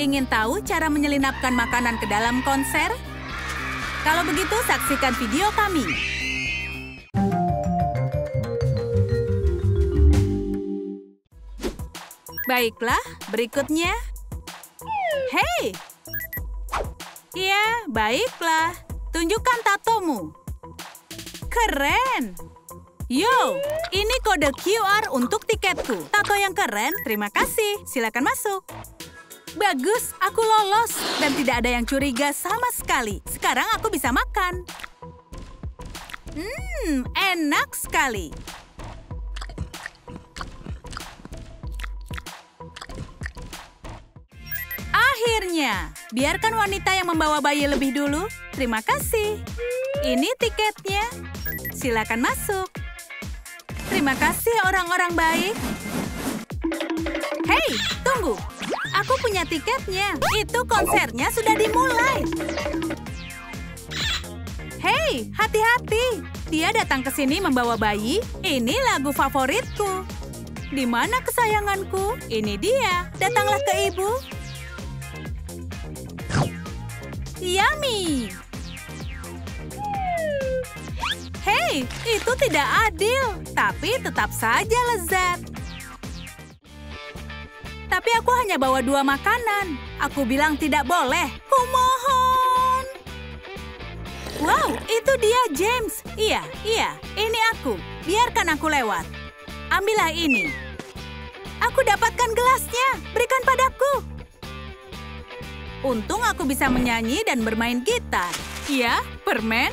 Ingin tahu cara menyelinapkan makanan ke dalam konser? Kalau begitu, saksikan video kami. Baiklah, berikutnya. Hei! Iya, baiklah. Tunjukkan tatomu. Keren! Yo, ini kode QR untuk tiketku. Tato yang keren, terima kasih. Silakan masuk. Bagus, aku lolos dan tidak ada yang curiga sama sekali. Sekarang aku bisa makan. Enak sekali. Akhirnya, biarkan wanita yang membawa bayi lebih dulu. Terima kasih. Ini tiketnya. Silakan masuk. Terima kasih orang-orang baik. Hei, tunggu. Aku punya tiketnya. Itu konsernya sudah dimulai. Hei, hati-hati. Dia datang ke sini membawa bayi. Ini lagu favoritku. Di mana kesayanganku? Ini dia. Datanglah ke ibu. Yummy. Hei, itu tidak adil. Tapi tetap saja lezat. Tapi aku hanya bawa dua makanan. Aku bilang tidak boleh. Kumohon. Wow, itu dia James. Iya, ini aku. Biarkan aku lewat. Ambillah ini. Aku dapatkan gelasnya. Berikan padaku. Untung aku bisa menyanyi dan bermain gitar. Iya, permen.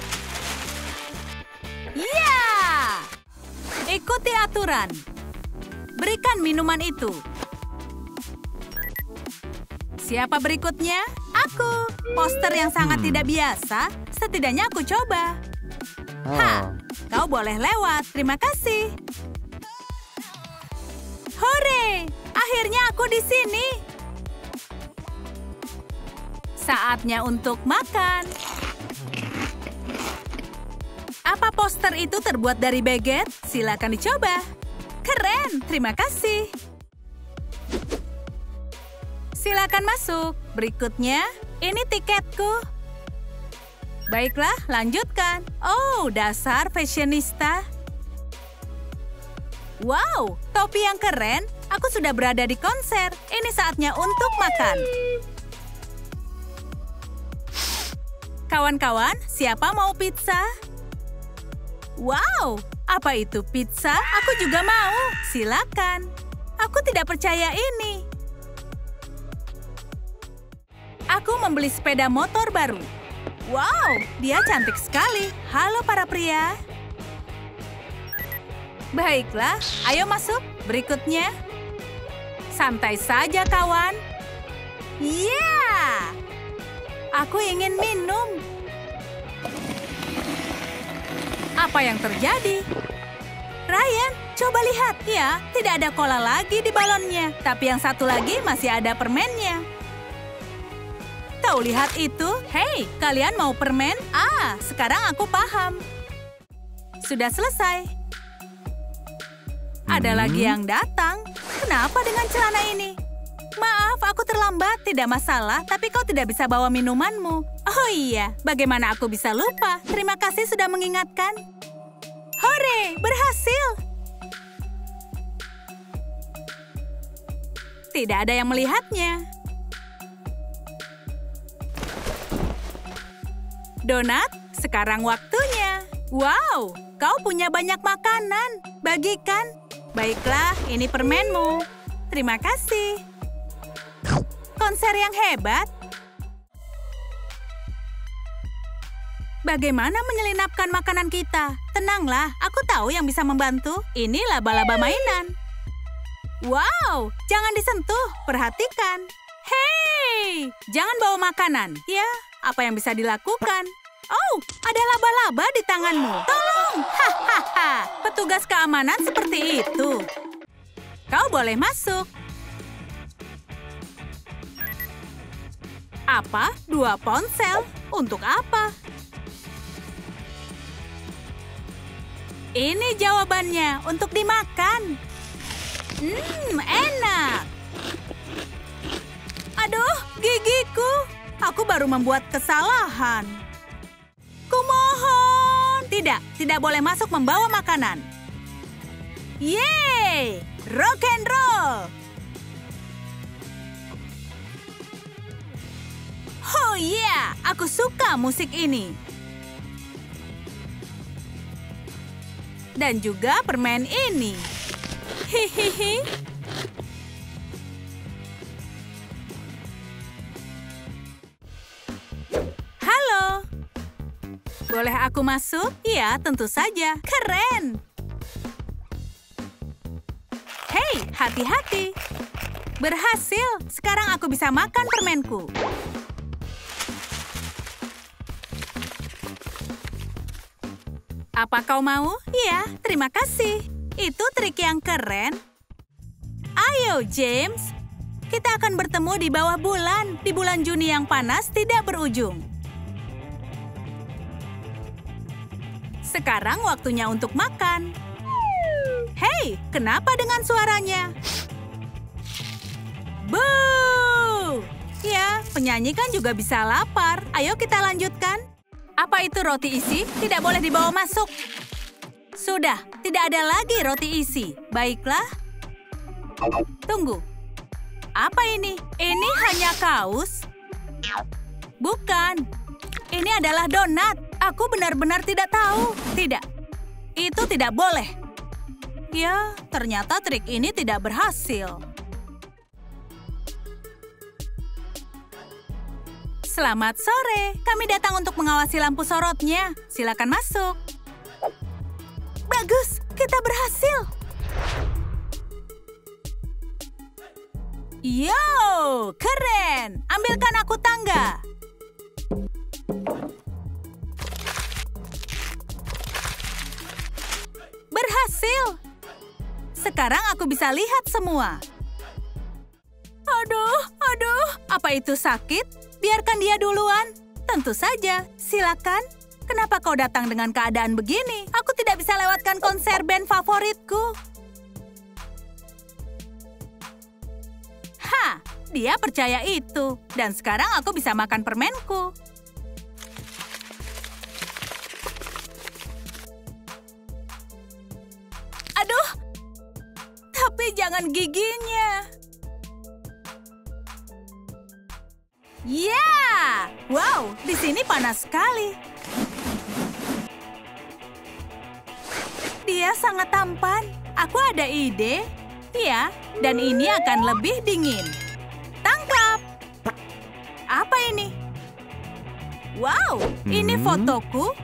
Ya! Ikuti aturan. Berikan minuman itu. Siapa berikutnya? Aku. Poster yang sangat tidak biasa. Setidaknya aku coba. Ha! Kau boleh lewat. Terima kasih. Hore! Akhirnya aku di sini. Saatnya untuk makan. Apa poster itu terbuat dari baget? Silakan dicoba. Keren, terima kasih. Silakan masuk. Berikutnya, ini tiketku. Baiklah, lanjutkan. Oh, dasar fashionista. Wow, topi yang keren. Aku sudah berada di konser. Ini saatnya untuk makan. Kawan-kawan, siapa mau pizza? Wow, apa itu pizza? Aku juga mau. Silakan. Aku tidak percaya ini. Aku membeli sepeda motor baru. Wow, dia cantik sekali. Halo para pria. Baiklah, ayo masuk. Berikutnya. Santai saja kawan. Yeah! Aku ingin minum. Apa yang terjadi? Ryan, coba lihat. Ya, tidak ada cola lagi di balonnya. Tapi yang satu lagi masih ada permennya. Tahu lihat itu? Hei, kalian mau permen? Ah, sekarang aku paham. Sudah selesai. Ada lagi yang datang. Kenapa dengan celana ini? Maaf, aku terlambat. Tidak masalah, tapi kau tidak bisa bawa minumanmu. Oh iya, bagaimana aku bisa lupa? Terima kasih sudah mengingatkan. Hore, berhasil. Tidak ada yang melihatnya. Donat, sekarang waktunya. Wow, kau punya banyak makanan. Bagikan. Baiklah, ini permenmu. Terima kasih. Konser yang hebat. Bagaimana menyelinapkan makanan kita? Tenanglah, aku tahu yang bisa membantu. Ini laba-laba mainan. Wow, jangan disentuh. Perhatikan. Hei, jangan bawa makanan. Ya, apa yang bisa dilakukan? Oh, ada laba-laba di tanganmu. Tolong! Hahaha, petugas keamanan seperti itu. Kau boleh masuk. Apa? 2 ponsel? Untuk apa? Ini jawabannya. Untuk dimakan. Enak. Aduh, gigiku. Aku baru membuat kesalahan. Kumohon. Tidak boleh masuk membawa makanan. Yeay, rock and roll. Oh iya, aku suka musik ini. Dan juga permen ini. Hihihi. Halo. Boleh aku masuk? Iya, tentu saja. Keren. Hei, hati-hati. Berhasil. Sekarang aku bisa makan permenku. Apa kau mau? Iya, terima kasih. Itu trik yang keren. Ayo, James. Kita akan bertemu di bawah bulan. Di bulan Juni yang panas tidak berujung. Sekarang waktunya untuk makan. Hei, kenapa dengan suaranya? Boo! Ya, penyanyi kan juga bisa lapar. Ayo kita lanjutkan. Apa itu roti isi? Tidak boleh dibawa masuk. Sudah, tidak ada lagi roti isi. Baiklah. Tunggu. Apa ini? Ini hanya kaos? Bukan. Ini adalah donat. Aku benar-benar tidak tahu. Tidak. Itu tidak boleh. Ya, ternyata trik ini tidak berhasil. Selamat sore, kami datang untuk mengawasi lampu sorotnya. Silakan masuk. Bagus, kita berhasil. Yo, keren. Ambilkan aku tangga. Berhasil. Sekarang aku bisa lihat semua. Aduh. Apa itu sakit? Biarkan dia duluan. Tentu saja. Silakan. Kenapa kau datang dengan keadaan begini? Aku tidak bisa lewatkan konser band favoritku. Ha, dia percaya itu. Dan sekarang aku bisa makan permenku. Aduh. Tapi jangan giginya. Yeah! Wow, di sini panas sekali. Dia sangat tampan. Aku ada ide. Ya, dan ini akan lebih dingin. Tangkap! Apa ini? Wow, ini fotoku.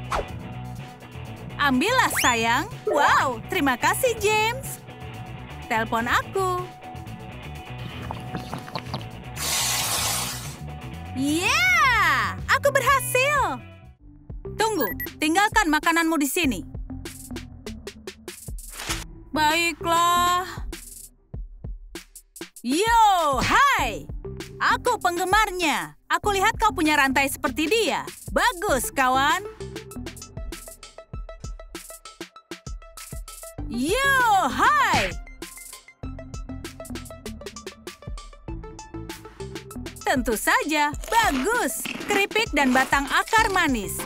Ambillah, sayang. Wow, terima kasih, James. Telepon aku. Yeah! Aku berhasil! Tunggu, tinggalkan makananmu di sini. Baiklah. Yo, hai! Aku penggemarnya. Aku lihat kau punya rantai seperti dia. Bagus, kawan. Yo, hai! Tentu saja. Bagus. Keripik dan batang akar manis.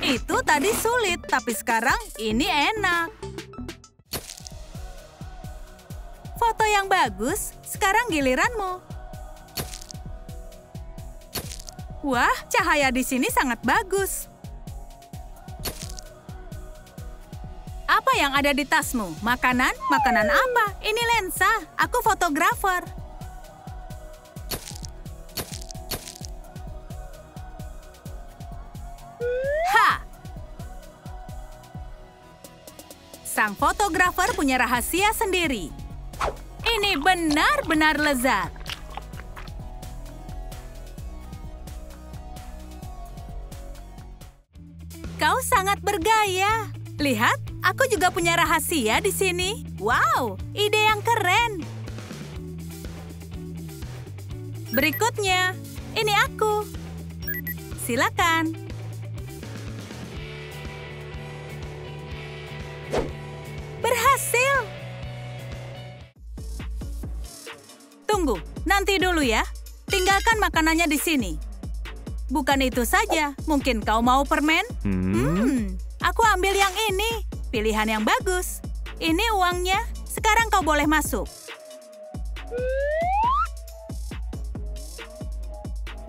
Itu tadi sulit, tapi sekarang ini enak. Foto yang bagus. Sekarang giliranmu. Wah, cahaya di sini sangat bagus. Apa yang ada di tasmu? Makanan? Makanan apa? Ini lensa. Aku fotografer. Sang fotografer punya rahasia sendiri. Ini benar-benar lezat. Kau sangat bergaya. Lihat, aku juga punya rahasia di sini. Wow, ide yang keren. Berikutnya, ini aku. Silakan. Berhasil. Tunggu, nanti dulu ya. Tinggalkan makanannya di sini. Bukan itu saja. Mungkin kau mau permen? Aku ambil yang ini. Pilihan yang bagus. Ini uangnya. Sekarang kau boleh masuk.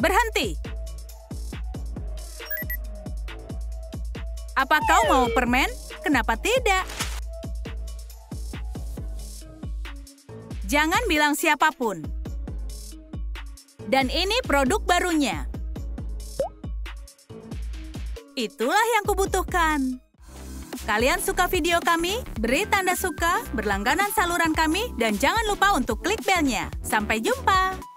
Berhenti. Apa kau mau permen? Kenapa tidak? Jangan bilang siapapun. Dan ini produk barunya. Itulah yang kubutuhkan. Kalian suka video kami? Beri tanda suka, berlangganan saluran kami, dan jangan lupa untuk klik belnya. Sampai jumpa!